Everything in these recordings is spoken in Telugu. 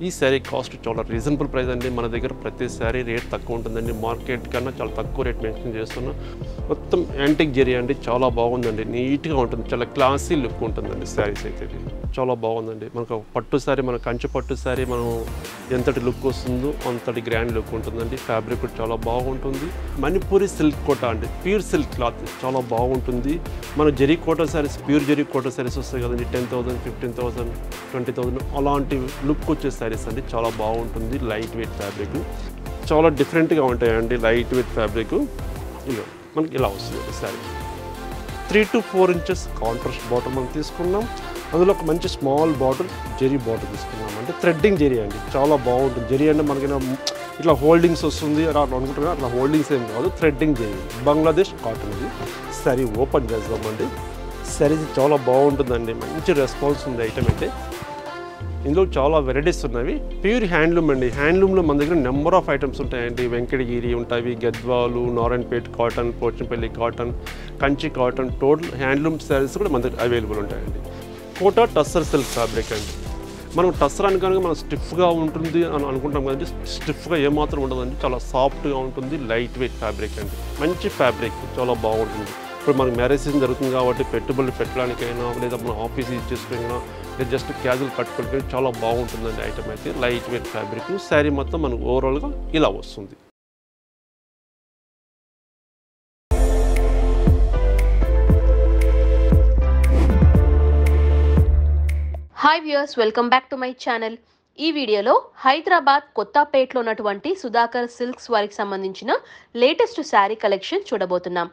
This saree cost is a reasonable price. We have a saree rate in the market. We have a rate mentioned in the antique jewelry. We have a neat, classy look. We have a grand look. The fabric is very good. Manipuri silk cotton, pure silk cloth is very good. We have jerry cotton sarees, pure jerry cotton sarees, 10,000, 15,000, 20,000. All look and చాలా బాగుంటుంది లైట్ weight fabric చాలా డిఫరెంట్ గా ఉంటాయండి లైట్ weight fabric ఇలా మనకి ఇలా వస్తుంది sari 3 to 4 inches contrast bottom మనం తీసుకున్నాం అందులో ఒక మంచి స్మాల్ బాటర్ జెరీ బాటర్ తీసుకున్నాం అంటే థ్రెడ్డింగ్ జెరీ అండి చాలా బాగుంటుంది జెరీ అంటే మనకి ఇట్లా హోల్డింగ్స్ వస్తుంది అలా అనుకుంటున్నా అట్లా హోల్డింగ్స్ ఏం కాదు థ్రెడ్డింగ్ జెరీ బంగ్లాదేశ్ కాటన్ ఇది సారీ ఓపెన్ చేద్దామండి సారీ చాలా బాగుంటుందండి మంచి రెస్పాన్స్ ఉంది ఐటమ్ అంటే ఇందులో చాలా వెరైటీస్ ఉన్నాయి ప్యూర్ హ్యాండ్లూమ్ అండి హ్యాండ్లూమ్లో మన దగ్గర నెంబర్ ఆఫ్ ఐటమ్స్ ఉంటాయండి వెంకటగిరి ఉంటాయి Gadwal Narayanpet cotton Pochampally cotton Kanchi cotton total handloom saris కూడా మన దగ్గర అవైలబుల్ ఉంటాయండి కోటా టస్సర్ సిల్క్ ఫ్యాబ్రిక్ అండి మనం టస్సర్ అని కనుక మనం స్టిఫ్గా ఉంటుంది అని అనుకుంటాం కదండి స్టిఫ్గా ఏమాత్రం ఉండదండి చాలా సాఫ్ట్గా ఉంటుంది లైట్ వెయిట్ ఫ్యాబ్రిక్ అండి మంచి ఫ్యాబ్రిక్ చాలా బాగుంటుంది ఇప్పుడు మనకి మ్యారేజ్ సీజన్ జరుగుతుంది కాబట్టి పెట్టుబడులు పెట్టడానికైనా లేదా మన ఆఫీస్ యూజ్ చేసుకున్నా లేదా జస్ట్ క్యాజువల్ కట్టుకోవడానికి చాలా బాగుంటుందండి ఐటమ్ అయితే లైట్ వెయిట్ ఫ్యాబ్రిక్ శారీ మొత్తం మనకు ఓవరాల్గా ఇలా వస్తుంది hi viewers welcome back to my channel ఈ వీడియోలో హైదరాబాద్ కొత్తపేటలో ఉన్నటువంటి సుధాకర్ సిల్క్స్ వారికి సంబంధించిన లేటెస్ట్ శారీ కలెక్షన్ చూడబోతున్నాం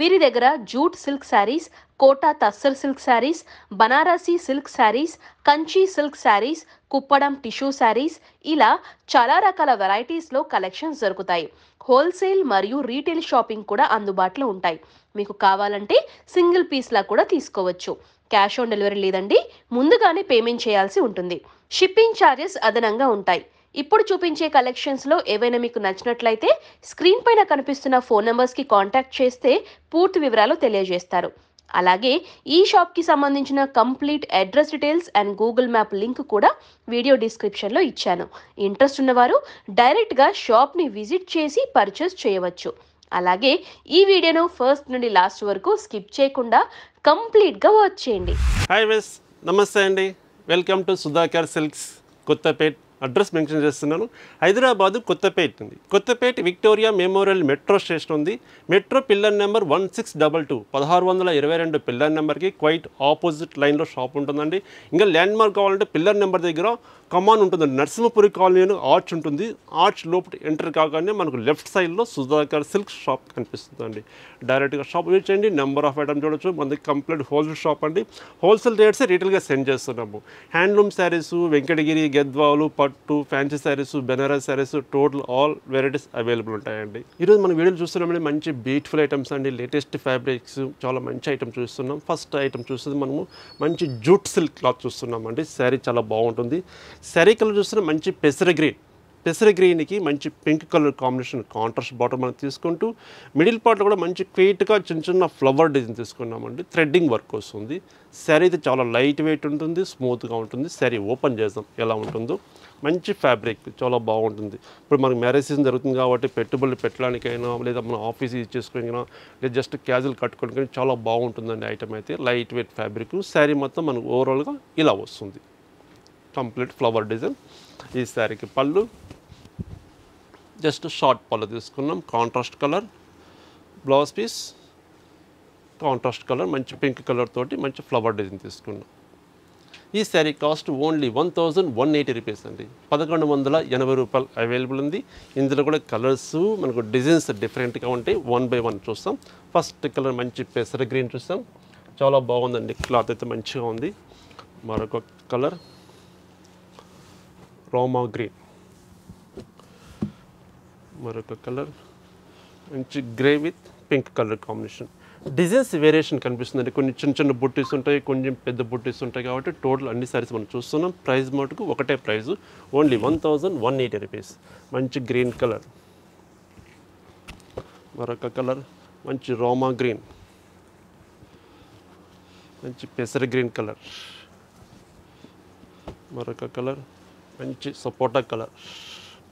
వీరిదగ్గర jute silk saris Kota tussar silk saris Banarasi silk saris Kanchi silk saris Kuppadam tissue saris ఇలా చాలా రకాల వెరైటీస్లో కలెక్షన్స్ దొరుకుతాయి హోల్సేల్ మరియు రీటైల్ షాపింగ్ కూడా అందుబాటులో ఉంటాయి మీకు కావాలంటే సింగిల్ పీస్లా కూడా తీసుకోవచ్చు క్యాష్ ఆన్ డెలివరీ లేదండి ముందుగానే పేమెంట్ చేయాల్సి ఉంటుంది షిప్పింగ్ ఛార్జెస్ అదనంగా ఉంటాయి ఇప్పుడు చూపించే కలెక్షన్స్లో ఏవైనా మీకు నచ్చినట్లయితే స్క్రీన్ పైన కనిపిస్తున్న ఫోన్ నెంబర్స్కి కాంటాక్ట్ చేస్తే పూర్తి వివరాలు తెలియజేస్తారు అలాగే ఈ షాప్కి సంబంధించిన complete address details and Google map link కూడా వీడియో డిస్క్రిప్షన్లో ఇచ్చాను ఇంట్రెస్ట్ ఉన్నవారు డైరెక్ట్గా షాప్ని విజిట్ చేసి పర్చేస్ చేయవచ్చు అలాగే ఈ వీడియోను ఫస్ట్ నుండి లాస్ట్ వరకు స్కిప్ చేయకుండా కంప్లీట్గా వాచ్ చేయండి హాయ్ వెస్ నమస్తే అండి welcome to Sudhakar silks Kothapeta address mention చేస్తున్నాను హైదరాబాద్ కొత్తపేట ఉంది Kothapeta Victoria memorial metro station ఉంది మెట్రో పిల్లర్ నెంబర్ 1622 1622 పిల్లర్ నెంబర్కి క్వైట్ ఆపోజిట్ లైన్లో షాప్ ఉంటుందండి ఇంకా ల్యాండ్ మార్క్ కావాలంటే పిల్లర్ నెంబర్ దగ్గర కమాన్ ఉంటుందండి నరసింహపురి కాలనీ ఆర్చ్ ఉంటుంది ఆర్చ్ లోపల ఎంటర్ కాగానే మనకు లెఫ్ట్ సైడ్లో సుధాకర్ సిల్క్ షాప్ కనిపిస్తుందండి డైరెక్ట్గా షాప్ విజిట్ చేయండి నెంబర్ ఆఫ్ ఐటమ్ చూడొచ్చు మనకి కంప్లీట్ హోల్సేల్ షాప్ అండి హోల్సేల్ రేట్సే రీటైల్గా సెండ్ చేస్తున్నాము హ్యాండ్లూమ్ శారీస్ వెంకటగిరి గద్వాలు పట్టు fancy saris Banaras saris total all varieties available ఉంటాయండి ఈరోజు మనం వీడియోలు చూస్తున్నామంటే మంచి బ్యూటిఫుల్ ఐటమ్స్ అండి లేటెస్ట్ ఫ్యాబ్రిక్స్ చాలా మంచి ఐటమ్ చూస్తున్నాం ఫస్ట్ ఐటమ్ చూస్తుంది మనము మంచి జూట్ సిల్క్ క్లాత్ చూస్తున్నామండి శారీ చాలా బాగుంటుంది శారీ కలర్ చూస్తున్న మంచి పెసర గ్రీన్కి మంచి pink colour combination contrast bottom మనం తీసుకుంటూ మిడిల్ పార్ట్లో కూడా మంచి క్వీట్గా చిన్న ఫ్లవర్ డిజైన్ తీసుకున్నామండి థ్రెడ్డింగ్ వర్క్ వస్తుంది శారీ అయితే చాలా లైట్ వెయిట్ ఉంటుంది స్మూత్గా ఉంటుంది శారీ ఓపెన్ చేద్దాం ఎలా ఉంటుందో మంచి ఫ్యాబ్రిక్ చాలా బాగుంటుంది ఇప్పుడు మనకి మ్యారేజ్ సీజన్ జరుగుతుంది కాబట్టి పెట్టుబడులు పెట్టడానికైనా లేదా మన ఆఫీస్ యూజ్ చేసుకోవడానికైనా లేదా జస్ట్ క్యాజువల్ కట్టుకోవడానికి చాలా బాగుంటుందండి ఐటమ్ అయితే లైట్ వెయిట్ ఫ్యాబ్రిక్ శారీ మొత్తం మనకు ఓవరాల్గా ఇలా వస్తుంది కంప్లీట్ ఫ్లవర్ డిజైన్ ఈ శారీకి పళ్ళు జస్ట్ షార్ట్ పళ్ళు తీసుకున్నాం contrast colour blouse piece contrast colour మంచి పింక్ కలర్ తోటి మంచి ఫ్లవర్ డిజైన్ తీసుకున్నాం ఈ శారీ కాస్ట్ ఓన్లీ 1180 రూపీస్ అండి 1180 రూపాయలు అవైలబుల్ ఉంది ఇందులో కూడా కలర్స్ మనకు డిజైన్స్ డిఫరెంట్గా ఉంటాయి 1 by 1 చూస్తాం ఫస్ట్ కలర్ మంచి పెసర గ్రీన్ చూస్తాం చాలా బాగుందండి క్లాత్ అయితే మంచిగా ఉంది మరొక కలర్ రోమా గ్రీన్ మరొక కలర్ మంచి grey with pink colour combination designs variation కనిపిస్తుందండి కొన్ని చిన్న బుట్టీస్ ఉంటాయి కొంచెం పెద్ద బుట్టీస్ ఉంటాయి కాబట్టి టోటల్ అన్ని సారీస్ మనం చూస్తున్నాం ప్రైస్ మటుకు ఒకటే ప్రైస్ ఓన్లీ 1180 రూపీస్ మంచి గ్రీన్ కలర్ మరొక కలర్ మంచి రోమా గ్రీన్ మంచి పెసర గ్రీన్ కలర్ మరొక కలర్ మంచి సపోటా కలర్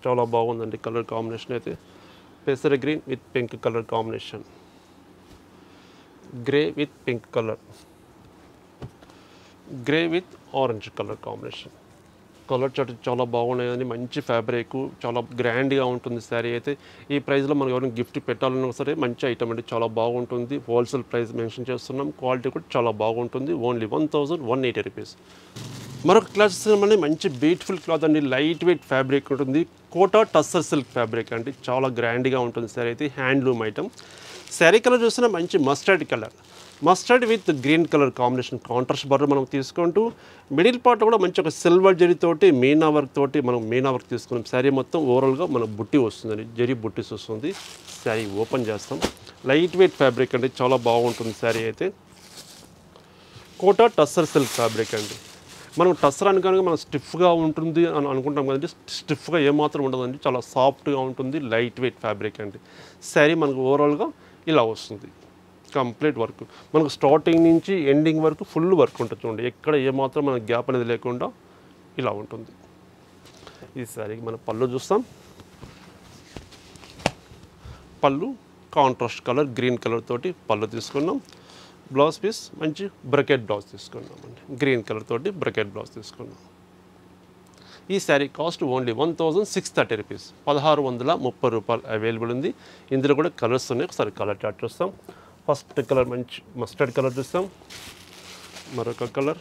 చాలా బాగుందండి కలర్ కాంబినేషన్ అయితే పేసర్ green with pink colour combination grey with pink colour grey with orange colour combination colour chart చాలా బాగున్నాయని మంచి ఫ్యాబ్రిక్ చాలా గ్రాండ్ గా ఉంటుంది సారీ అయితే ఈ ప్రైస్ లో మనం ఎవరైనా గిఫ్ట్ పెట్టాలన్నా సరే మంచి ఐటమ్ అంటే చాలా బాగుంటుంది హోల్సేల్ ప్రైస్ మెన్షన్ చేస్తున్నాం క్వాలిటీ కూడా చాలా బాగుంటుంది ఓన్లీ 1180 రూపాయస్ మరొక క్లాస్ మనకి మంచి బ్యూటిఫుల్ క్లాత్ అండి లైట్ వెయిట్ ఫ్యాబ్రిక్ ఉంటుంది కోటా టస్సర్ సిల్క్ ఫ్యాబ్రిక్ అంటే చాలా గ్రాండ్ గా ఉంటుంది సారీ అయితే హ్యాండ్లూమ్ ఐటమ్ సారీ కలర్ చూస్తున్నా మంచి mustard colour mustard with green colour combination contrast border మనం తీసుకుంటూ మిడిల్ పార్ట్ కూడా మంచి ఒక సిల్వర్ జరీ తోటి మీనా వర్క్ తోటి మనం మీనా వర్క్ తీసుకున్నాం శారీ మొత్తం ఓవరాల్గా మన బుట్టి వస్తుందండి జరీ బుట్టీస్ వస్తుంది శారీ ఓపెన్ చేస్తాం లైట్ వెయిట్ ఫ్యాబ్రిక్ అండి చాలా బాగుంటుంది శారీ అయితే కోటా టస్సర్ సిల్క్ ఫ్యాబ్రిక్ అండి మనం టస్సర్ అనుకోని మనం స్టిఫ్గా ఉంటుంది అని అనుకుంటాం కదండి స్టిఫ్గా ఏమాత్రం ఉండదండి చాలా సాఫ్ట్గా ఉంటుంది లైట్ వెయిట్ ఫ్యాబ్రిక్ అండి శారీ మనకు ఓవరాల్గా ఇలా వస్తుంది కంప్లీట్ వర్క్ మనకు స్టార్టింగ్ నుంచి ఎండింగ్ వరకు ఫుల్ వర్క్ ఉంటుంది చూడండి ఎక్కడ ఏమాత్రం మన గ్యాప్ అనేది లేకుండా ఇలా ఉంటుంది ఈసారి మన పళ్ళు చూస్తాం పళ్ళు కాంట్రాస్ట్ కలర్ గ్రీన్ కలర్ తోటి పళ్ళు తీసుకున్నాం బ్లౌజ్ పీస్ మంచి బ్రకెట్ బ్లౌజ్ తీసుకున్నామండి గ్రీన్ కలర్ తోటి బ్రకెట్ బ్లౌజ్ తీసుకున్నాం ఈ శారీ కాస్ట్ ఓన్లీ 1630 రూపీస్ 1630 రూపాయలు అవైలబుల్ ఉంది ఇందులో కూడా కలర్స్ ఉన్నాయి ఒకసారి కలర్ చార్ట్ చూస్తాం ఫస్ట్ కలర్ మంచి మస్టర్డ్ కలర్ చూస్తాం మరొక కలర్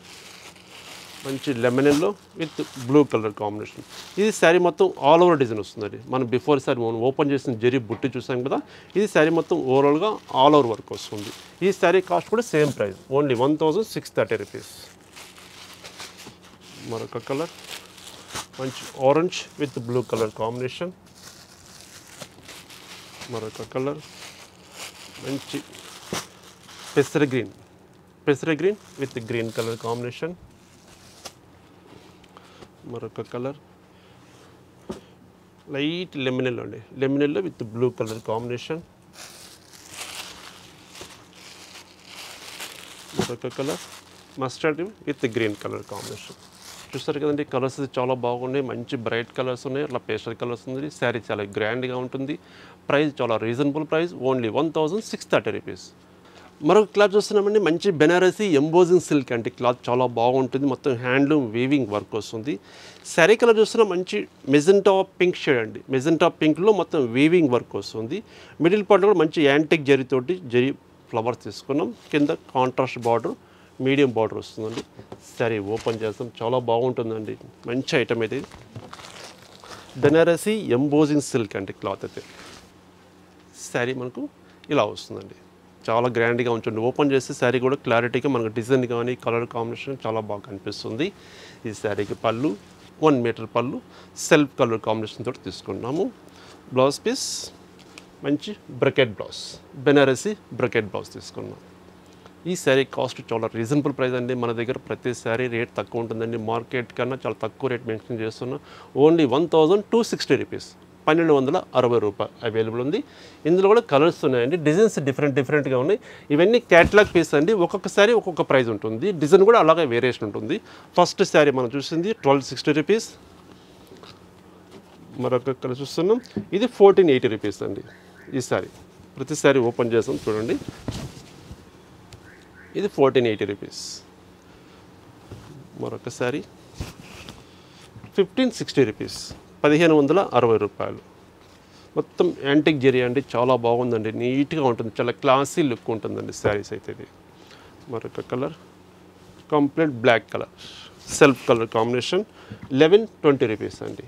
మంచి lemon yellow with blue colour combination ఇది శారీ మొత్తం ఆల్ ఓవర్ డిజైన్ వస్తుంది మనం బిఫోర్ శారీ ఓపెన్ చేసిన జరీ బుట్టి చూసాం కదా ఇది శారీ మొత్తం ఓవరాల్గా ఆల్ ఓవర్ వర్క్ వస్తుంది ఈ శారీ కాస్ట్ కూడా సేమ్ ప్రైస్ ఓన్లీ 1630 రూపీస్ మరొక కలర్ మంచి orange with blue colour combination మరొక కలర్ మంచి పెసర green with green colour combination మరొక కలర్ లైట్ లెమన్ ఎల్లో అండి lemon yellow with blue colour combination మరొక colour mustard with green colour combination చూస్తారు కదండి కలర్స్ చాలా బాగున్నాయి మంచి బ్రైట్ కలర్స్ ఉన్నాయి అట్లా పేస్టల్ కలర్స్ ఉంది శారీ చాలా గ్రాండ్గా ఉంటుంది ప్రైస్ చాలా రీజనబుల్ ప్రైస్ ఓన్లీ 1630 రూపీస్ మరొక క్లాత్ చూస్తున్నామండి మంచి బెనారసి ఎంబోజింగ్ సిల్క్ అంటే క్లాత్ చాలా బాగుంటుంది మొత్తం హ్యాండ్లూమ్ వీవింగ్ వర్క్ వస్తుంది శారీ కలర్ చూస్తున్నా మంచి మెజెంటా పింక్ షేడ్ అండి మెజెంటా పింక్లో మొత్తం వీవింగ్ వర్క్ వస్తుంది మిడిల్ పార్ట్లో కూడా మంచి యాంటిక్ జరీతోటి జరీ ఫ్లవర్స్ తీసుకున్నాం కింద కాంట్రాస్ట్ బార్డర్ మీడియం బార్డర్ వస్తుందండి శారీ ఓపెన్ చేస్తాం చాలా బాగుంటుందండి మంచి ఐటమ్ అయితే బెనారసి ఎంబోజింగ్ సిల్క్ అంటే క్లాత్ అయితే శారీ మనకు ఇలా వస్తుందండి చాలా గ్రాండ్గా ఉంటుంది ఓపెన్ చేస్తే శారీ కూడా క్లారిటీగా మనకు డిజైన్ కానీ కలర్ కాంబినేషన్ చాలా బాగా కనిపిస్తుంది ఈ శారీకి పళ్ళు 1 మీటర్ పళ్ళు సెల్ఫ్ కలర్ కాంబినేషన్ తోటి తీసుకున్నాము బ్లౌజ్ పీస్ మంచి brocade blouse Banarasi brocade blouse తీసుకున్నాం ఈ శారీ కాస్ట్ చాలా రీజనబుల్ ప్రైస్ అండి మన దగ్గర ప్రతి శారీ రేట్ తక్కువ ఉంటుందండి మార్కెట్ కన్నా చాలా తక్కువ రేట్ మెన్షన్ చేస్తున్నాం ఓన్లీ 1260 రూపీస్ 1260 రూపాయలు అవైలబుల్ ఉంది ఇందులో కూడా కలర్స్ ఉన్నాయండి డిజైన్స్ డిఫరెంట్గా ఉన్నాయి ఇవన్నీ క్యాటలాగ్ పీస్ అండి ఒక్కొక్క శారీ ఒక్కొక్క ప్రైస్ ఉంటుంది డిజైన్ కూడా అలాగే వేరియేషన్ ఉంటుంది ఫస్ట్ శారీ మనం చూసింది 1260 రూపీస్ మరొక కలర్ చూస్తున్నాం ఇది 1480 రూపీస్ అండి ఈ శారీ ప్రతి శారీ ఓపెన్ చేస్తాం చూడండి ఇది 1480 రూపీస్ మరొకసారి 1560 రూపీస్ 1560 రూపాయలు మొత్తం యాంటిక్ జరీ అండి చాలా బాగుందండి నీట్గా ఉంటుంది చాలా క్లాసీ లుక్ ఉంటుందండి శారీస్ అయితే ఇది మరొక colour complete black colour self colour combination 1120 rupees అండి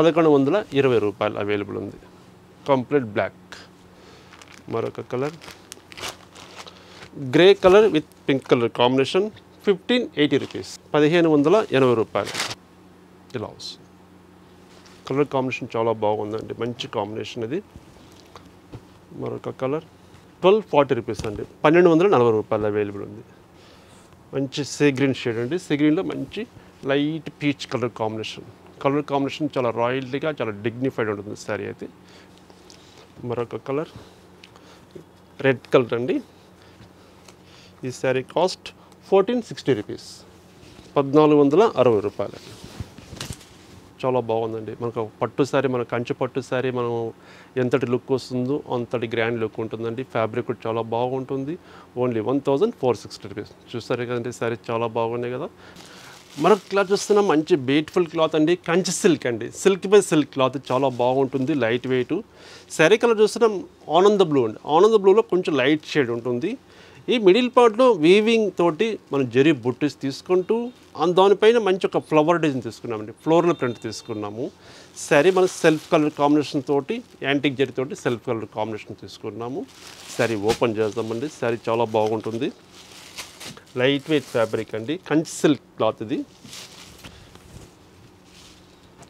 1120 రూపాయలు అవైలబుల్ ఉంది కంప్లీట్ బ్లాక్ మరొక colour grey colour with pink colour combination 1580 rupees 1580 రూపాయలు ఇలా వస్తుంది కలర్ కాంబినేషన్ చాలా బాగుందండి మంచి కాంబినేషన్ ఇది మరొక కలర్ 1240 రూపీస్ అండి 1240 రూపాయలు అవైలబుల్ ఉంది మంచి సీ గ్రీన్ షేడ్ అండి సీ గ్రీన్లో మంచి లైట్ పీచ్ కలర్ కాంబినేషన్ చాలా రాయల్టీగా చాలా డిగ్నిఫైడ్ ఉంటుంది శారీ అయితే మరొక కలర్ రెడ్ కలర్ అండి ఈ శారీ కాస్ట్ 1460 రూపీస్ 1460 రూపాయలు చాలా బాగుందండి. మనకు పట్టు సారీ, మన కంచి పట్టు సారీ మనం ఎంతటి లుక్ వస్తుందో అంతటి గ్రాండ్ లుక్ ఉంటుందండి. ఫ్యాబ్రిక్ చాలా బాగుంటుంది. Only 1460 rupees. చూస్తారు కదండి సారీ చాలా బాగున్నాయి కదా. మనకు క్లాత్ చూస్తున్న మంచి బ్యూటిఫుల్ క్లాత్ అండి, కంచి సిల్క్ అండి. సిల్క్ బై సిల్క్ క్లాత్ చాలా బాగుంటుంది, లైట్ వెయిట్. శారీ కలర్ చూస్తున్నాం ఆనంద బ్లూ అండి. ఆనంద బ్లూలో కొంచెం లైట్ షేడ్ ఉంటుంది. ఈ మిడిల్ పార్ట్లో వీవింగ్ తోటి మనం జరీ బుట్టీస్ తీసుకుంటూ దానిపైన మంచి ఒక ఫ్లవర్ డిజైన్ తీసుకున్నామండి, ఫ్లోరల్ ప్రింట్ తీసుకున్నాము. శారీ మనం సెల్ఫ్ కలర్ కాంబినేషన్ తోటి, యాంటిక్ జరీ తోటి సెల్ఫ్ కలర్ కాంబినేషన్ తీసుకున్నాము. శారీ ఓపెన్ చేద్దామండి. శారీ చాలా బాగుంటుంది, లైట్ వెయిట్ ఫ్యాబ్రిక్ అండి, కంచి సిల్క్ క్లాత్. ఇది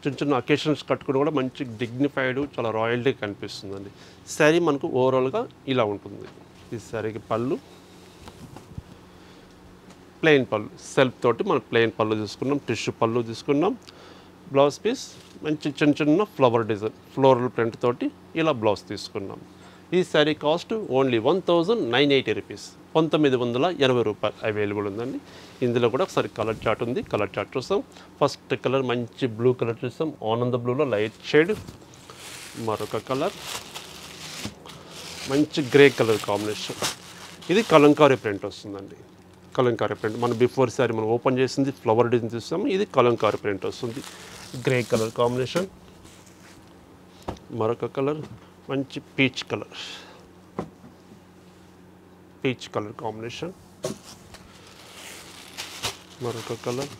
చిన్న చిన్న అకేషన్స్ కట్టుకుని కూడా మంచి డిగ్నిఫైడ్, చాలా రాయల్టీ కనిపిస్తుందండి. శారీ మనకు ఓవరాల్గా ఇలా ఉంటుంది. ఈ శారీకి పళ్ళు ప్లెయిన్ పళ్ళు, సెల్ఫ్ తోటి మనం ప్లెయిన్ పళ్ళు తీసుకున్నాం, టిష్యూ పళ్ళు తీసుకున్నాం. బ్లౌజ్ పీస్ మంచి చిన్న చిన్న ఫ్లవర్ డిజైన్, ఫ్లోరల్ ప్రింట్ తోటి ఇలా బ్లౌజ్ తీసుకున్నాం. ఈ శారీ కాస్ట్ ఓన్లీ 1980 రూపీస్, 1980 రూపాయలు అవైలబుల్ ఉందండి. ఇందులో కూడా ఒకసారి కలర్ చార్ట్ ఉంది, కలర్ చార్ట్ చూస్తాం. ఫస్ట్ కలర్ మంచి బ్లూ కలర్ చూస్తాం, ఆనంద బ్లూలో లైట్ షేడ్. మరొక కలర్ మంచి గ్రే కలర్ కాంబినేషన్. ఇది కలంకారీ ప్రింట్ వస్తుందండి, కలంకారీ ప్రింట్. మనం బిఫోర్ శారీ మనం ఓపెన్ చేసింది ఫ్లవర్ డిజైన్ చూస్తాము, ఇది కలంకారీ ప్రింట్ వస్తుంది, గ్రే కలర్ కాంబినేషన్. మరొక కలర్ మంచి peach colour, peach colour combination. మరొక కలర్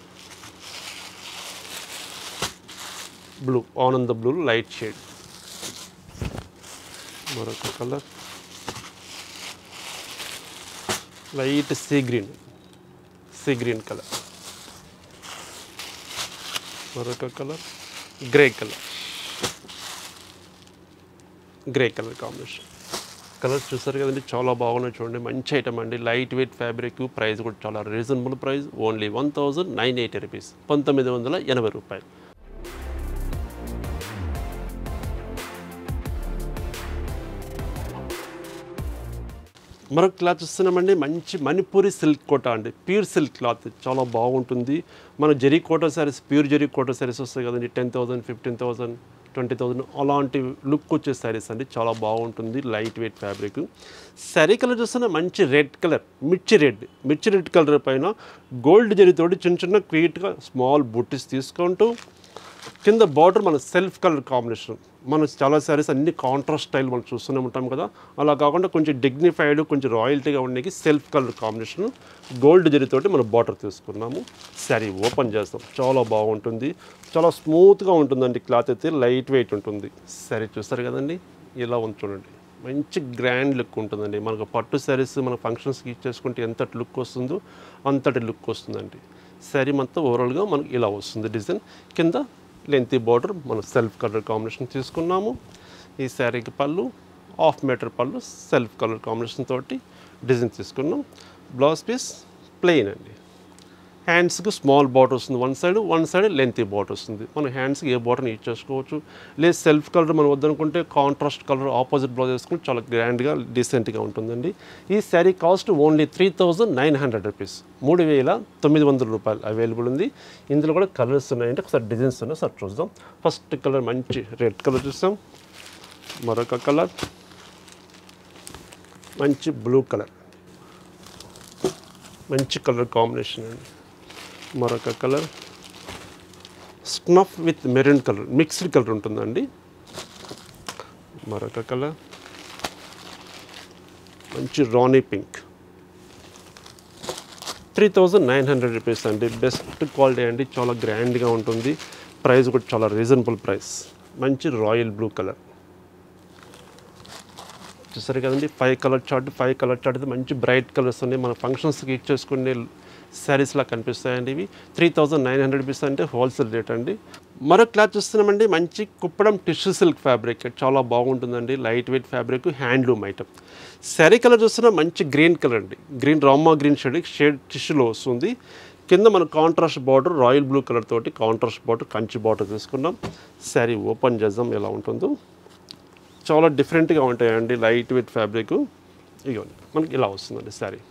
బ్లూ, ఆనంద బ్లూ లైట్ షేడ్. మరొక colour light sea green, sea green colour. మరొక colour grey colour, grey colour combination. Colours చూస్తారు కదండి చాలా బాగున్నాయి చూడండి, మంచి ఐటమ్ అండి. లైట్ వెయిట్ ఫ్యాబ్రిక్, ప్రైస్ కూడా చాలా రీజనబుల్ ప్రైస్. ఓన్లీ 1980 రూపీస్, 1980 రూపాయలు. మరొక క్లాత్ చూస్తున్నామండి, మంచి మణిపూరి సిల్క్ కోట అండి, ప్యూర్ సిల్క్ క్లాత్ చాలా బాగుంటుంది. మన జరీ కోటా శారీస్, ప్యూర్ జరీ కోటా శారీస్ వస్తాయి కదండి, 10,000, 15,000, 20,000 అలాంటి లుక్ వచ్చే శారీస్ అండి, చాలా బాగుంటుంది. Light weight fabric. Sari colour చూస్తున్నా మంచి రెడ్ కలర్, మిర్చి రెడ్. మిర్చి రెడ్ కలర్ పైన గోల్డ్ జరీతోటి చిన్న చిన్న క్యూట్గా స్మాల్ బుట్టీస్ తీసుకుంటూ కింద బార్డర్ మన సెల్ఫ్ కలర్ కాంబినేషన్. మనం చాలా శారీస్ అన్ని కాంట్రాస్ట్ స్టైల్ మనం చూస్తూనే ఉంటాం కదా, అలా కాకుండా కొంచెం డిగ్నిఫైడ్, కొంచెం రాయల్టీగా ఉండేకి సెల్ఫ్ కలర్ కాంబినేషన్ గోల్డ్ జరీతోటి మనం బార్డర్ తీసుకున్నాము. శారీ ఓపెన్ చేస్తాం, చాలా బాగుంటుంది, చాలా స్మూత్గా ఉంటుందండి. క్లాత్ అయితే లైట్ వెయిట్ ఉంటుంది. శారీ చూస్తారు కదండి ఇలా ఉంది చూడండి, మంచి గ్రాండ్ లుక్ ఉంటుందండి. మనకు పట్టు శారీస్ మన ఫంక్షన్స్కి ఇచ్చేసుకుంటే ఎంతటి లుక్ వస్తుందో అంతటి లుక్ వస్తుందండి. శారీ మొత్తం ఓవరాల్గా మనకు ఇలా వస్తుంది డిజైన్. కింద లెంతీ బార్డర్ మనం సెల్ఫ్ కలర్ కాంబినేషన్ తీసుకున్నాము. ఈ శారీకి పళ్ళు హాఫ్ మీటర్ పళ్ళు, సెల్ఫ్ కలర్ కాంబినేషన్ తోటి డిజైన్ తీసుకున్నాం. బ్లౌజ్ పీస్ ప్లెయిన్ అండి. హ్యాండ్స్కి స్మాల్ బార్డర్ వస్తుంది, వన్ సైడ్ లెంతీ బార్డర్ వస్తుంది. మనం హ్యాండ్స్కి ఏ బార్డర్ని యూజ్ చేసుకోవచ్చు. లేదు సెల్ఫ్ కలర్ మనం వద్దనుకుంటే కాంట్రాస్ట్ కలర్ ఆపోజిట్ బ్లౌజ్ వేసుకుంటే చాలా గ్రాండ్గా డీసెంట్గా ఉంటుందండి. ఈ శారీ కాస్ట్ ఓన్లీ 3,900 రూపీస్, 3,900 రూపాయలు అవైలబుల్ ఉంది. ఇందులో కూడా కలర్స్ ఉన్నాయంటే ఒకసారి డిజైన్స్ ఉన్నాయి సార్ చూద్దాం. ఫస్ట్ కలర్ మంచి రెడ్ కలర్ చూస్తాం. మరొక కలర్ మంచి బ్లూ కలర్, మంచి కలర్ కాంబినేషన్ అండి. మరొక colour snuff with maroon colour, mixed colour ఉంటుందండి. మరొక కలర్ మంచి రాణి పింక్. 3,900 రూపీస్ అండి, బెస్ట్ క్వాలిటీ అండి, చాలా గ్రాండ్గా ఉంటుంది. ప్రైస్ కూడా చాలా రీజనబుల్ ప్రైస్. మంచి రాయల్ బ్లూ కలర్ చూసారు కదండి. ఫైవ్ కలర్ చార్ట్ మంచి బ్రైట్ కలర్స్ ఉన్నాయి, మన ఫంక్షన్స్కి ఇచ్చేసుకునే శారీస్లా కనిపిస్తాయండి. ఇవి 3,900 రూపీస్ అంటే హోల్సేల్ రేట్ అండి. మరో క్లాత్ చూస్తున్నామండి, మంచి కుప్పడం టిష్యూ సిల్క్ ఫ్యాబ్రిక్ చాలా బాగుంటుందండి. Light weight fabric, handloom item. Sari colour చూస్తున్నా మంచి గ్రీన్ కలర్ అండి, గ్రీన్ రామా గ్రీన్ షేడ్ టిష్యూలో వస్తుంది. కింద మన contrast border royal blue colour తోటి కాంట్రాస్ట్ బార్డర్, కంచి బార్డర్ తీసుకున్నాం. శారీ ఓపెన్ చేద్దాం ఎలా ఉంటుందో. చాలా డిఫరెంట్గా ఉంటాయండి. లైట్ వెయిట్ ఫ్యాబ్రిక్ ఇవ్వండి మనకి ఇలా వస్తుందండి శారీ.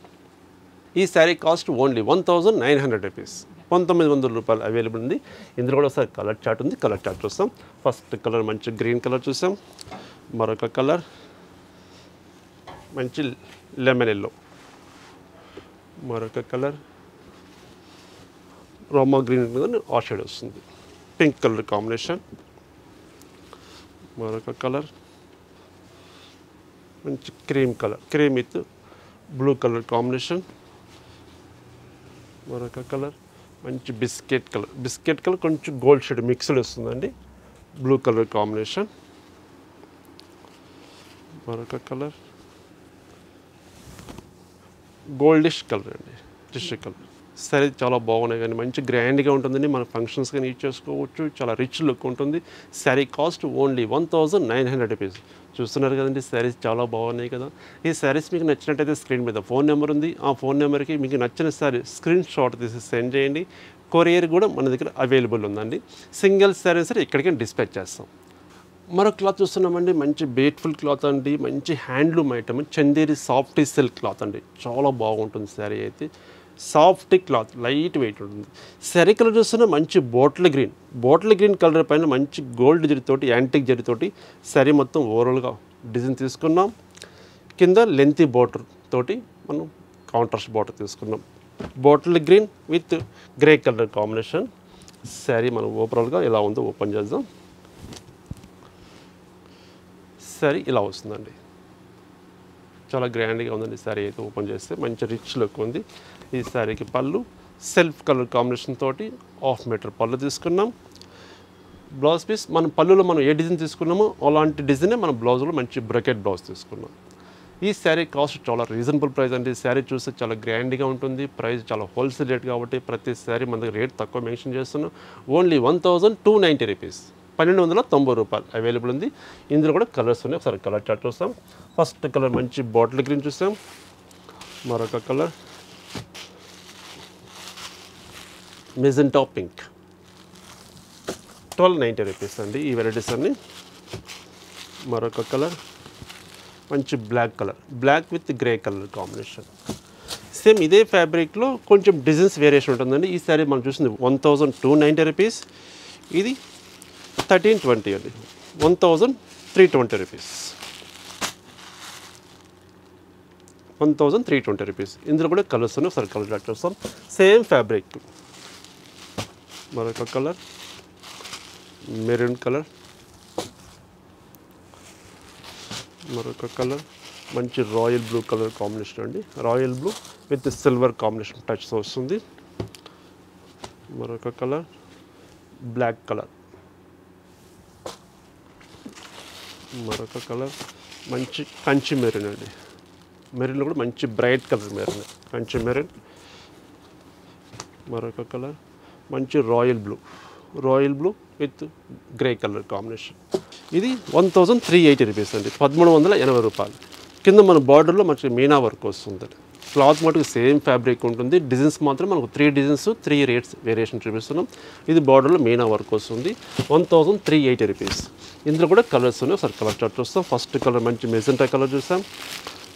ఈ శారీ కాస్ట్ ఓన్లీ 1,900 రూపీస్, 1900 రూపాయలు అవైలబుల్ ఉంది. ఇందులో కూడా ఒకసారి కలర్ చార్ట్ ఉంది, కలర్ చార్ట్ చూస్తాం. ఫస్ట్ కలర్ మంచి గ్రీన్ కలర్ చూసాం, మరొక కలర్ మంచి లెమన్ ఎల్లో, మరొక కలర్ రోమా గ్రీన్ ఉంటుంది ఆ షేడ్ వస్తుంది, పింక్ కలర్ కాంబినేషన్, మరొక కలర్ మంచి cream colour, cream with blue colour combination, మరొక కలర్ మంచి బిస్కెట్ కలర్, బిస్కెట్ కలర్ కొంచెం గోల్డ్ షేడ్ మిక్స్డ్ వస్తుందండి, బ్లూ కలర్ కాంబినేషన్, మరొక కలర్ గోల్డిష్ కలర్ అండి, టిష్యూ కలర్. సరే చాలా బాగున్నాయి కానీ మంచి గ్రాండ్గా ఉంటుందండి, మన ఫంక్షన్స్ కానీ యూజ్ చేసుకోవచ్చు, చాలా రిచ్ లుక్ ఉంటుంది. Sari cost only 1900 rupees. చూస్తున్నారు కదండి, శారీస్ చాలా బాగున్నాయి కదా. ఈ శారీస్ మీకు నచ్చినట్టయితే స్క్రీన్ మీద ఫోన్ నెంబర్ ఉంది, ఆ ఫోన్ నెంబర్కి మీకు నచ్చిన శారీ స్క్రీన్ షాట్ తీసి సెండ్ చేయండి. కొరియర్ కూడా మన దగ్గర అవైలబుల్ ఉందండి. సింగిల్ శారీ సరే ఇక్కడికి డిస్పాచ్ చేస్తాం. మరొక క్లాత్ చూస్తున్నామండి, మంచి బ్యూటిఫుల్ క్లాత్ అండి, మంచి handloom item, Chanderi soft silk cloth అండి, చాలా బాగుంటుంది శారీ అయితే. సాఫ్ట్ క్లాత్, లైట్ వెయిట్ ఉంటుంది. శారీ కలర్ చూస్తున్నా మంచి bottle green, bottle green colour పైన మంచి గోల్డ్ జరితోటి, యాంటిక్ జరితోటి శారీ మొత్తం ఓవరాల్గా డిజైన్ తీసుకున్నాం. కింద లెంతీ బార్డర్ తోటి మనం కాంట్రాస్ట్ బార్డర్ తీసుకున్నాం. Bottle green with grey colour combination sari మనం ఓవరాల్గా ఇలా ఉందో ఓపెన్ చేద్దాం. శారీ ఇలా వస్తుందండి, చాలా గ్రాండ్గా ఉందండి శారీ అయితే. ఓపెన్ చేస్తే మంచి రిచ్ లుక్ ఉంది. ఈ శారీకి పళ్ళు సెల్ఫ్ కలర్ కాంబినేషన్ తోటి 1/2 మీటర్ పళ్ళు తీసుకున్నాం. బ్లౌజ్ పీస్ మన పళ్ళులో మనం ఏ డిజైన్ తీసుకున్నామో అలాంటి డిజైనే మన బ్లౌజ్లో మంచి బ్రకెట్ బ్లౌజ్ తీసుకున్నాం. ఈ శారీ కాస్ట్ చాలా రీజనబుల్ ప్రైస్ అండి. శారీ చూస్తే చాలా గ్రాండ్గా ఉంటుంది, ప్రైస్ చాలా హోల్సేల్ రేట్ కాబట్టి ప్రతి శారీ మన దగ్గర రేట్ తక్కువ మెన్షన్ చేస్తున్నాం. ఓన్లీ 1290 రూపీస్, 1290 రూపాయలు అవైలబుల్ ఉంది. ఇందులో కూడా కలర్స్ ఉన్నాయి, ఒకసారి కలర్ చార్ట్ చూస్తాం. ఫస్ట్ కలర్ మంచి బాటిల్ గ్రీన్ చూస్తాం, మరొక కలర్ మెజెంటా పింక్, 1290 రూపీస్ అండి ఈ వెరైటీస్ అన్ని. మరొక కలర్ మంచి black colour, black with grey colour combination. Same ఇదే ఫ్యాబ్రిక్లో కొంచెం డిజైన్స్ వేరియేషన్ ఉంటుందండి. ఈ శారీ మనం చూసింది 1290 రూపీస్, ఇది 1320 అండి, 1320 రూపీస్, 1320 రూపీస్. ఇందులో కూడా కలర్స్ ఉన్నాయి, ఒకసారి కలర్ చార్ట్ చూస్తాం. సేమ్ ఫ్యాబ్రిక్, మరొక కలర్ మెరూన్ కలర్, మరొక కలర్ మంచి రాయల్ బ్లూ కలర్ కాంబినేషన్ అండి, royal blue with silver combination touch వస్తుంది. మరొక కలర్ బ్లాక్ కలర్, మరొక కలర్ మంచి కంచి మెరూన్ అండి, మెరూన్లో కూడా మంచి bright colour maroon, Kanchi maroon. మరొక కలర్ మంచి royal blue, royal blue with grey colour combination. ఇది 1380 రూపీస్ అండి, 1380 రూపాయలు. కింద మన బార్డర్లో మంచి మీనా వర్క్ వస్తుందండి. క్లాత్ మటుకు సేమ్ ఫ్యాబ్రిక్ ఉంటుంది, డిజైన్స్ మాత్రం మనకు 3 డిజైన్స్ 3 రేట్స్ వేరియేషన్ చూపిస్తున్నాం. ఇది బార్డర్లో మీనా వర్క్ వస్తుంది, 1380 రూపీస్. ఇందులో కూడా కలర్స్ ఉన్నాయి, ఒకసారి కలర్ చార్ట్ చూస్తాం. ఫస్ట్ కలర్ మంచి మెజెంటా కలర్ చూస్తాం,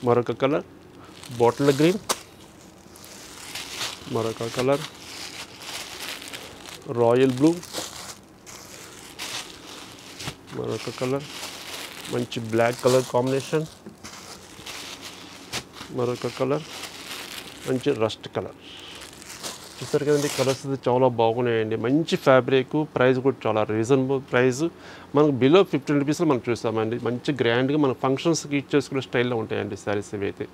మరొక కలర్ బాటిల్ గ్రీన్, మరొక కలర్ రాయల్ బ్లూ, మరొక కలర్ మంచి బ్లాక్ కలర్ కాంబినేషన్, మరొక కలర్ మంచి రస్ట్ కలర్. చూస్తారు కదండి కలర్స్ చాలా బాగున్నాయండి, మంచి ఫ్యాబ్రిక్, ప్రైస్ కూడా చాలా రీజనబుల్ ప్రైస్. మనకు బిలో 15 రూపీస్లో మనం చూస్తామండి. మంచి గ్రాండ్గా మన ఫంక్షన్స్కి యూజ్ చేసుకునే స్టైల్లో ఉంటాయండి శారీస్ ఇవి అయితే.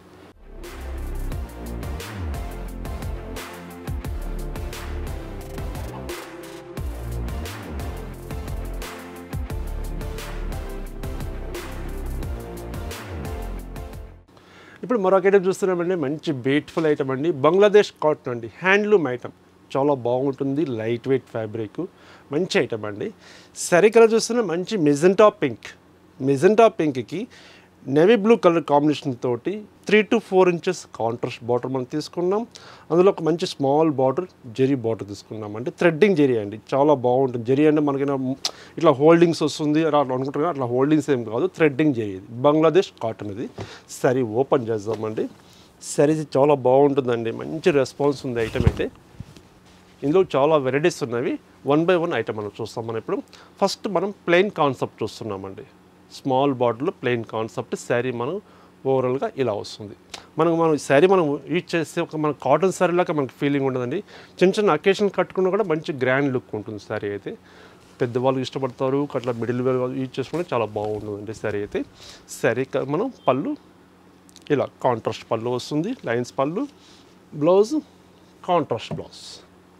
ఇప్పుడు మరొక ఐటమ్ చూస్తున్నామండి, మంచి బ్యూటిఫుల్ ఐటమ్ అండి, బంగ్లాదేశ్ కాటన్ అండి, హ్యాండ్లూమ్ ఐటమ్, చాలా బాగుంటుంది, లైట్ వెయిట్ ఫ్యాబ్రిక్, మంచి ఐటమ్ అండి. శారీ కలర్ చూస్తున్నా మంచి మెజెంటా పింక్, మెజెంటా పింక్కి నేవీ బ్లూ కలర్ కాంబినేషన్ తోటి 3 to 4 ఇంచెస్ కాంట్రాస్ట్ బార్డర్ మనం తీసుకున్నాం. అందులో ఒక మంచి స్మాల్ బార్డర్ జెరీ బార్డర్ తీసుకున్నాం అంటే థ్రెడ్డింగ్ జెరీ అండి, చాలా బాగుంటుంది. జెరీ అంటే మనకైనా ఇట్లా హోల్డింగ్స్ వస్తుంది అలా అనుకుంటున్నా, అట్లా హోల్డింగ్స్ ఏం కాదు, థ్రెడ్డింగ్ జెరీ. ఇది బంగ్లాదేశ్ కాటన్ ఇది. సరే ఓపెన్ చేద్దామండి. సరే ఇది చాలా బాగుంటుందండి, మంచి రెస్పాన్స్ ఉంది ఐటమ్ అయితే. ఇందులో చాలా వెరైటీస్ ఉన్నవి వన్ బై వన్ ఐటమ్ మనం చూస్తాం. మనం ఇప్పుడు ఫస్ట్ మనం ప్లెయిన్ కాన్సెప్ట్ చూస్తున్నామండి. స్మాల్ బాటిల్లో ప్లెయిన్ కాన్సెప్ట్ శారీ మనం ఓవరాల్గా ఇలా వస్తుంది. మనం శారీ మనం యూజ్ చేస్తే ఒక మన కాటన్ శారీలాగా మనకు ఫీలింగ్ ఉండదండి. చిన్న చిన్న అకేషన్ కట్టుకున్నా కూడా మంచి గ్రాండ్ లుక్ ఉంటుంది శారీ అయితే. పెద్దవాళ్ళు ఇష్టపడతారు, అట్లా మిడిల్ వేర్ వాళ్ళు యూజ్ చేసుకుంటే చాలా బాగుంటుందండి శారీ అయితే. శారీ మనం పళ్ళు ఇలా కాంట్రాస్ట్ పళ్ళు వస్తుంది, లైన్స్ పళ్ళు. Blouse contrast blouse,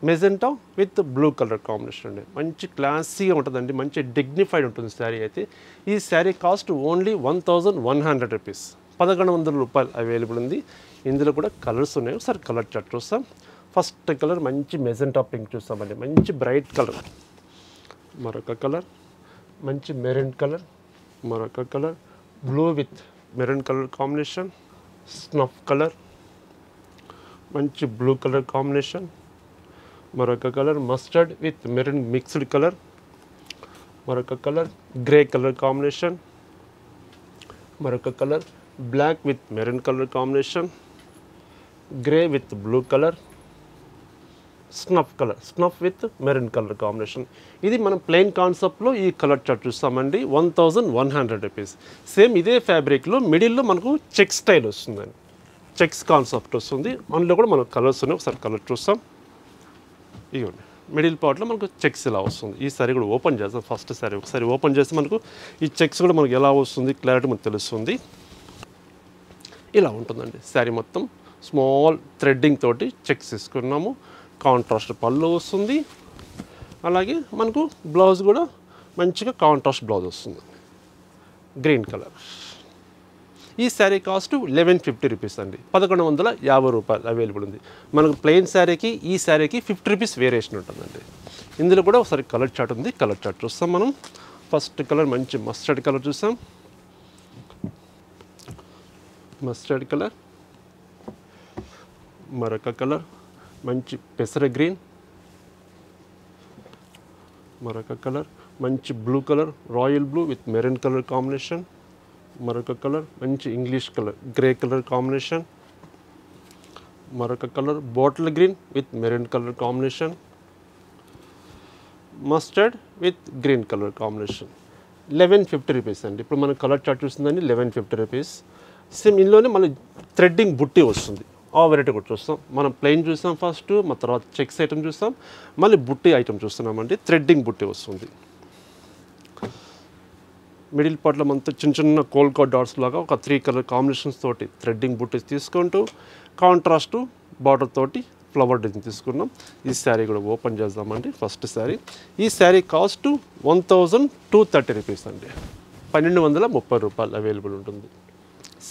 magenta with blue colour combination అండి. మంచి క్లాసీగా ఉంటుందండి, మంచి డిగ్నిఫైడ్ ఉంటుంది శారీ అయితే. ఈ శారీ కాస్ట్ ఓన్లీ 1100 రూపీస్, 1100 రూపాయలు అవైలబుల్ ఉంది. ఇందులో కూడా కలర్స్ ఉన్నాయి, ఒకసారి కలర్ చార్ట్ చూస్తాం. ఫస్ట్ కలర్ మంచి మెజెంటా పింక్ చూస్తామండి, మంచి బ్రైట్ కలర్. మరొక కలర్ మంచి మెరూన్ కలర్, మరొక colour blue with maroon colour combination, snuff colour, మంచి బ్లూ కలర్ కాంబినేషన్, మరొక colour mustard with maroon mixed colour, మరొక కలర్ గ్రే కలర్ కాంబినేషన్, మరొక colour black with maroon colour combination, grey with blue colour, snuff colour, snuff with maroon colour combination. ఇది మనం ప్లెయిన్ కాన్సెప్ట్లో ఈ కలర్ చార్ట్ చూస్తామండి. 1100 రూపీస్. సేమ్ ఇదే ఫ్యాబ్రిక్లో మిడిల్లో మనకు చెక్స్ స్టైల్ వస్తుందండి, చెక్స్ కాన్సెప్ట్ వస్తుంది. అందులో కూడా మనకు కలర్స్ ఉన్నాయి, ఒకసారి కలర్ చూస్తాం. ఇవ్వండి మిడిల్ పార్ట్లో మనకు చెక్స్ ఇలా వస్తుంది. ఈ సారీ కూడా ఓపెన్ చేస్తాం. ఫస్ట్ సారీ ఒకసారి ఓపెన్ చేస్తే మనకు ఈ చెక్స్ కూడా మనకు ఎలా వస్తుంది క్లారిటీ మనకు తెలుస్తుంది. ఇలా ఉంటుందండి శారీ మొత్తం. స్మాల్ థ్రెడ్డింగ్ తోటి చెక్స్ తీసుకున్నాము. కాంట్రాస్ట్ పళ్ళు వస్తుంది, అలాగే మనకు బ్లౌజ్ కూడా మంచిగా కాంట్రాస్ట్ బ్లౌజ్ వస్తుంది, గ్రీన్ కలర్. ఈ శారీ కాస్ట్ 1150 రూపీస్ అండి, 1150 రూపాయలు అవైలబుల్ ఉంది. మనకు ప్లెయిన్ శారీకి ఈ శారీకి 50 రూపీస్ వేరియేషన్ ఉంటుందండి. ఇందులో కూడా ఒకసారి కలర్ చార్ట్ ఉంది, కలర్ చార్ట్ చూస్తాం మనం. ఫస్ట్ కలర్ మంచి మస్టర్డ్ కలర్ చూస్తాం, మస్టర్డ్ కలర్. మరొక కలర్ మంచి పెసర గ్రీన్, మరొక కలర్ మంచి blue colour, royal blue with maroon colour combination, మరొక కలర్ మంచి English colour grey colour combination, మరొక colour bottle green with maroon colour combination, mustard with green colour combination. 1150 rupees అండి. ఇప్పుడు మనం కలర్ చార్ట్ చూస్తుందండి. 1150 రూపీస్. సేమ్ ఇందులోనే మన థ్రెడ్డింగ్ బుట్టి వస్తుంది. ఆ వెరైటీ కూడా చూస్తాం. మనం ప్లెయిన్ చూస్తాం ఫస్ట్, మన తర్వాత చెక్స్ ఐటమ్ చూస్తాం, మళ్ళీ బుట్టి ఐటమ్ చూస్తున్నామండి. థ్రెడ్డింగ్ బుట్టి వస్తుంది. మిడిల్ పార్ట్లో మనతో చిన్న చిన్న కోల్కా డాట్స్ లాగా ఒక 3 కలర్ కాంబినేషన్స్ తోటి థ్రెడ్డింగ్ బుట్టీస్ తీసుకుంటూ కాంట్రాస్ట్ బార్డర్ తోటి ఫ్లవర్ డిజైన్ తీసుకున్నాం. ఈ శారీ కూడా ఓపెన్ చేద్దామండి. ఫస్ట్ శారీ. ఈ శారీ కాస్ట్ 1230 రూపీస్ అండి, 1230 రూపాయలు అవైలబుల్ ఉంటుంది.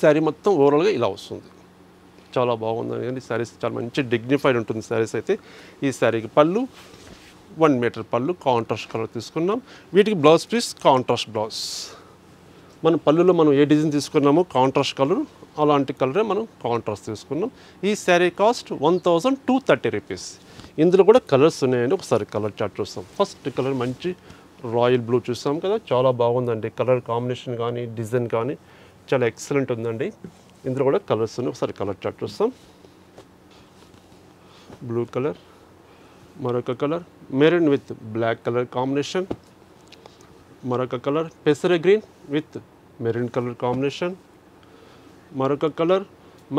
శారీ మొత్తం ఓవరాల్గా ఇలా వస్తుంది. చాలా బాగుందండి శారీస్, చాలా మంచి డిగ్నిఫైడ్ ఉంటుంది శారీస్ అయితే. ఈ శారీకి పళ్ళు 1 మీటర్ పళ్ళు కాంట్రాస్ట్ కలర్ తీసుకున్నాం. వీటికి బ్లౌజ్ పీస్ కాంట్రాస్ట్ బ్లౌజ్. మనం పళ్ళులో మనం ఏ డిజైన్ తీసుకున్నామో కాంట్రాస్ట్ కలర్, అలాంటి కలరే మనం కాంట్రాస్ట్ తీసుకున్నాం. ఈ శారీ కాస్ట్ 1230 రూపీస్. ఇందులో కూడా కలర్స్ ఉన్నాయండి. ఒకసారి కలర్ చార్ట్ చూస్తాం. ఫస్ట్ కలర్ మంచి రాయల్ బ్లూ చూస్తాం కదా, చాలా బాగుందండి. కలర్ కాంబినేషన్ కానీ డిజైన్ కానీ చాలా ఎక్సలెంట్ ఉందండి. ఇందులో కూడా కలర్స్ ఉన్నాయి. ఒకసారి కలర్ చార్ట్ చూస్తాం. బ్లూ కలర్, మరొక colour maroon with black colour combination, మరొక కలర్ పెసర green with maroon colour combination, మరొక colour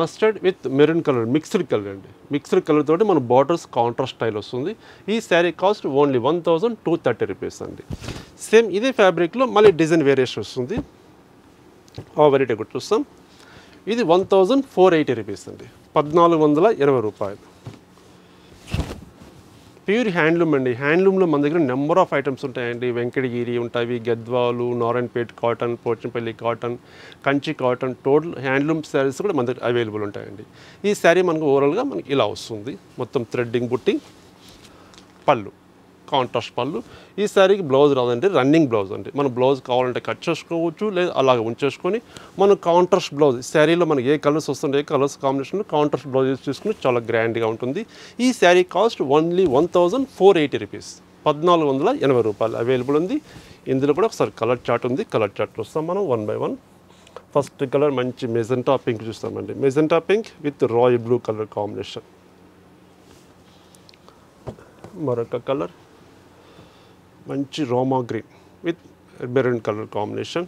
mustard with maroon colour mixed colour అండి. మిక్స్డ్ కలర్ తోటి మన బార్డర్స్ కాంట్రాస్ట్ స్టైల్ వస్తుంది. ఈ శారీ కాస్ట్ ఓన్లీ 1230 రూపీస్ అండి. సేమ్ ఇదే ఫ్యాబ్రిక్లో మళ్ళీ డిజైన్ వేరియేషన్ వస్తుంది. ఆ వెరైటీ కూడా చూస్తాం. ఇది 1480 రూపీస్ అండి, 1420 రూపాయలు. ప్యూర్ హ్యాండ్లూమ్ అండి. హ్యాండ్లూమ్లో మన దగ్గర నెంబర్ ఆఫ్ ఐటమ్స్ ఉంటాయండి. వెంకటగిరి ఉంటాయి, Gadwal, Narayanpet cotton, Pochampally cotton, Kanchi cotton, total handloom saris కూడా మన దగ్గర అవైలబుల్ ఉంటాయండి. ఈ శారీ మనకు ఓవరాల్గా మనకి ఇలా వస్తుంది. మొత్తం థ్రెడ్డింగ్ బుట్టి, పళ్ళు కాంట్రాస్ట్ పళ్ళు. ఈ శారీకి బ్లౌజ్ రాదండి, రన్నింగ్ బ్లౌజ్ అండి. మనం బ్లౌజ్ కావాలంటే కట్ చేసుకోవచ్చు, లేదా అలాగే ఉంచేసుకొని మనం కాంట్రాస్ట్ బ్లౌజ్ శారీలో మనకి ఏ కలర్స్ వస్తుంటే ఏ కలర్స్ కాంబినేషన్లో కాంట్రాస్ట్ బ్లౌజ్ యూస్ చేసుకుని చాలా గ్రాండ్గా ఉంటుంది. ఈ శారీ కాస్ట్ ఓన్లీ 1480 రూపీస్, 1480 రూపాయలు అవైలబుల్ ఉంది. ఇందులో కూడా ఒకసారి కలర్ చార్ట్ ఉంది, కలర్ చార్ట్ వస్తాం మనం one by one. First colour మంచి మెజెంటా పింక్ చూస్తామండి, magenta pink with royal blue colour combination. మరొక కలర్ మంచి రోమా green with maroon colour combination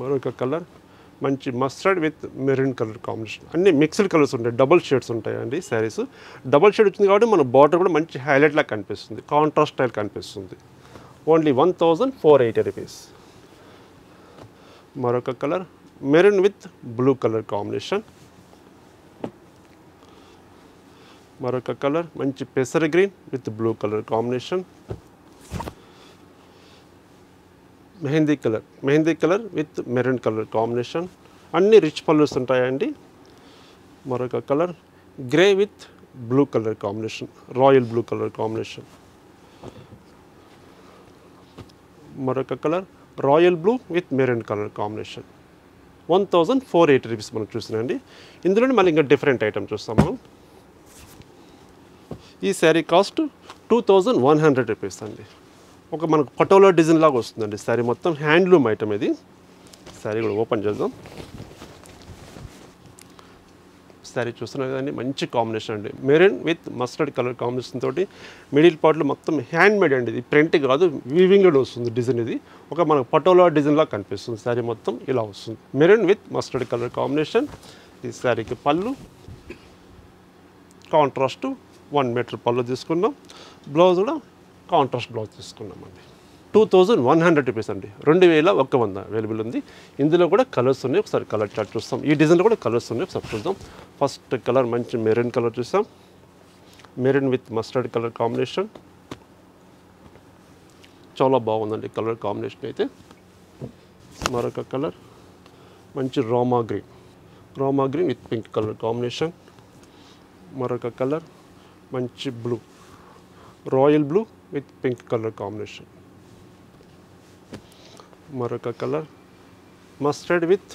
మరొక కలర్ మంచి mustard with maroon colour combination అన్ని మిక్స్డ్ కలర్స్ ఉంటాయి డబుల్ షేడ్స్ ఉంటాయండి సారీస్ డబుల్ షేడ్ వచ్చింది కాబట్టి మన బార్డర్ కూడా మంచి హైలైట్ లాగా కనిపిస్తుంది కాంట్రాస్ట్ స్టైల్ కనిపిస్తుంది ఓన్లీ 1480 rupees మరొక colour maroon with blue colour combination మరొక కలర్ మంచి పెసర్ green with blue colour combination mehndi colour with maroon colour combination అన్ని రిచ్ పల్లూస్ ఉంటాయండి మరొక colour grey with blue colour combination royal blue colour combination మరొక colour royal blue with maroon colour combination 1480 rupees మనం చూసినండి ఇందులోనే మళ్ళీ ఇంకా డిఫరెంట్ ఐటమ్ చూస్తాం మనం ఈ శారీ కాస్ట్ 2100 rupees అండి ఒక మనకు పటోలా డిజైన్ లాగా వస్తుందండి శారీ మొత్తం హ్యాండ్లూమ్ ఐటమ్ ఇది శారీ కూడా ఓపెన్ చేద్దాం శారీ చూస్తున్నారు కదండి మంచి కాంబినేషన్ అండి maroon with mustard colour combination తోటి మిడిల్ పార్ట్లో మొత్తం హ్యాండ్ మేడ్ అండి ఇది ప్రింట్ కాదు వీవింగ్లో వస్తుంది డిజైన్ ఇది ఒక మనకు పటోలా డిజైన్ లాగా కనిపిస్తుంది శారీ మొత్తం ఇలా వస్తుంది maroon with mustard colour combination ఈ శారీకి పళ్ళు కాంట్రాస్ట్ 1 మీటర్ పళ్ళు తీసుకున్నాం బ్లౌజ్ కూడా కాంట్రాస్ట్ బ్లౌజ్ తీసుకున్నామండి 2100 rupees అండి 2100 అవైలబుల్ ఉంది ఇందులో కూడా కలర్స్ ఉన్నాయి ఒకసారి కలర్ చార్ట్ చూస్తాం ఈ డిజైన్లో కూడా కలర్స్ ఉన్నాయి ఒకసారి చూద్దాం ఫస్ట్ కలర్ మంచి మెరూన్ కలర్ చూస్తాం maroon with mustard colour combination చాలా బాగుందండి కలర్ కాంబినేషన్ అయితే మరొక కలర్ మంచి రోమా green with pink colour combination మరొక కలర్ మంచి blue royal blue with pink colour combination మరొక colour mustard with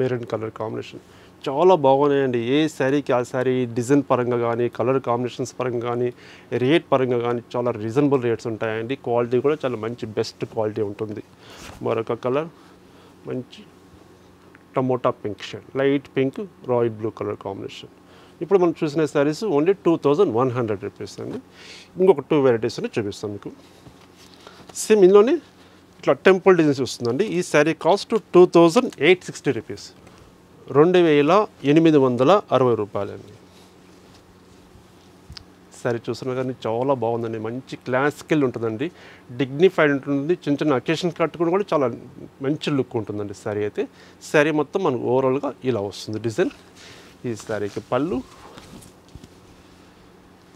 maroon colour combination చాలా బాగున్నాయండి ఏ శారీకి ఆ శారీ డిజైన్ పరంగా కానీ కలర్ కాంబినేషన్స్ పరంగా కానీ రేట్ పరంగా కానీ చాలా రీజనబుల్ రేట్స్ ఉంటాయండి క్వాలిటీ కూడా చాలా మంచి బెస్ట్ క్వాలిటీ ఉంటుంది మరొక కలర్ మంచి tomato pink shade light pink royal blue colour combination ఇప్పుడు మనం చూసిన శారీస్ ఓన్లీ 2100 rupees అండి ఇంకొక 2 varieties ఉన్నాయి చూపిస్తాం మీకు సేమ్ ఇందులోనే ఇట్లా టెంపుల్ డిజైన్స్ వస్తుందండి ఈ శారీ కాస్ట్ 2860 rupees 2860 రూపాయలు అండి శారీ చూస్తున్నా కానీ చాలా బాగుందండి మంచి క్లాసికల్ ఉంటుందండి డిగ్నిఫైడ్ ఉంటుంది చిన్న చిన్న అకేషన్ కట్టుకుని కూడా చాలా మంచి లుక్ ఉంటుందండి శారీ అయితే శారీ మొత్తం మనకు ఓవరాల్గా ఇలా వస్తుంది డిజైన్ ఈ శారీకి పళ్ళు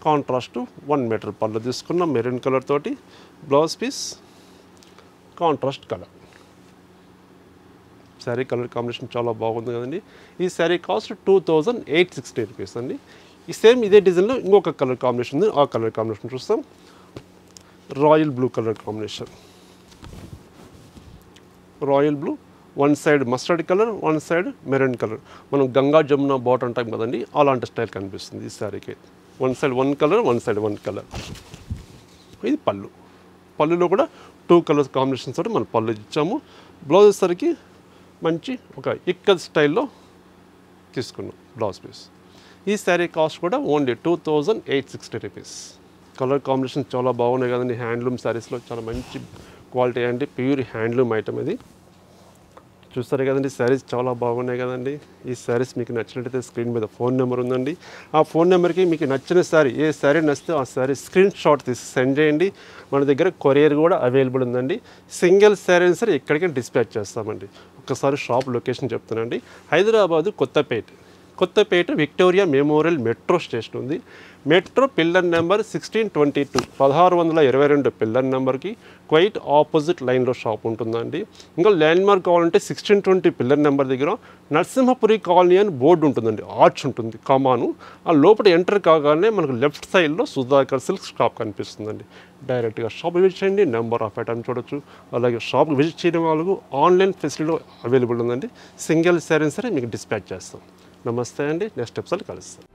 కాంట్రాస్ట్ 1 మీటర్ పళ్ళు తీసుకున్నాం మెరూన్ కలర్ తోటి blouse piece contrast colour sari colour combination చాలా బాగుంది కదండి ఈ శారీ కాస్ట్ 2860 rupees అండి ఈ సేమ్ ఇదే డిజైన్లో ఇంకొక కలర్ కాంబినేషన్ ఉంది ఆ కలర్ కాంబినేషన్ చూస్తాం royal blue colour combination royal blue one side mustard colour one side maroon colour మనం గంగా జమున బాటం టైం కదండి అలాంటి స్టైల్ కనిపిస్తుంది ఈ శారీకి one side one colour one side one colour ఇది పళ్ళులో కూడా 2 కలర్స్ కాంబినేషన్స్ తోటి మనం పళ్ళు ఇచ్చాము బ్లౌజ్ వచ్చేసరికి మంచి ఒక ఇక్కత్ స్టైల్లో తీసుకున్నాం బ్లౌజ్ పీస్ ఈ శారీ కాస్ట్ కూడా ఓన్లీ 2860 rupees కలర్ కాంబినేషన్ చాలా బాగున్నాయి కదండి హ్యాండ్లూమ్ శారీస్లో చాలా మంచి క్వాలిటీ అండి ప్యూర్ హ్యాండ్లూమ్ ఐటమ్ ఇది చూస్తారు కదండి శారీస్ చాలా బాగున్నాయి కదండి ఈ శారీస్ మీకు నచ్చినట్టయితే స్క్రీన్ మీద ఫోన్ నెంబర్ ఉందండి ఆ ఫోన్ నెంబర్కి మీకు నచ్చిన శారీ ఏ శారీ నచ్చితే ఆ శారీ స్క్రీన్ షాట్ తీసి సెండ్ చేయండి మన దగ్గర కొరియర్ కూడా అవైలబుల్ ఉందండి సింగిల్ శారీ సరే ఇక్కడికి డిస్పాచ్ చేస్తామండి ఒకసారి షాప్ లొకేషన్ చెప్తానండి Hyderabad Kothapet Victoria memorial metro station ఉంది మెట్రో పిల్లర్ నెంబర్ 1622 1622 పిల్లర్ నెంబర్కి క్వైట్ ఆపోజిట్ లైన్లో షాప్ ఉంటుందండి ఇంకా ల్యాండ్మార్క్ కావాలంటే 1620 పిల్లర్ నెంబర్ దగ్గర నరసింహపురి కాలనీ అని బోర్డు ఉంటుందండి ఆర్చ్ ఉంటుంది కమాను ఆ లోపల ఎంటర్ కాగానే మనకు లెఫ్ట్ సైడ్లో సుధాకర్ సిల్క్ షాప్ కనిపిస్తుందండి డైరెక్ట్గా షాప్ విజిట్ చేయండి నెంబర్ ఆఫ్ ఐటమ్ చూడొచ్చు అలాగే షాప్ విజిట్ చేయడం వాళ్ళకు ఆన్లైన్ ఫెసిలిటీ అవైలబుల్ ఉందండి సింగిల్ శారీ సరే మీకు డిస్పాచ్ చేస్తాం నమస్తే అండి నెక్స్ట్ ఎపిసోడ్ కలుస్తాం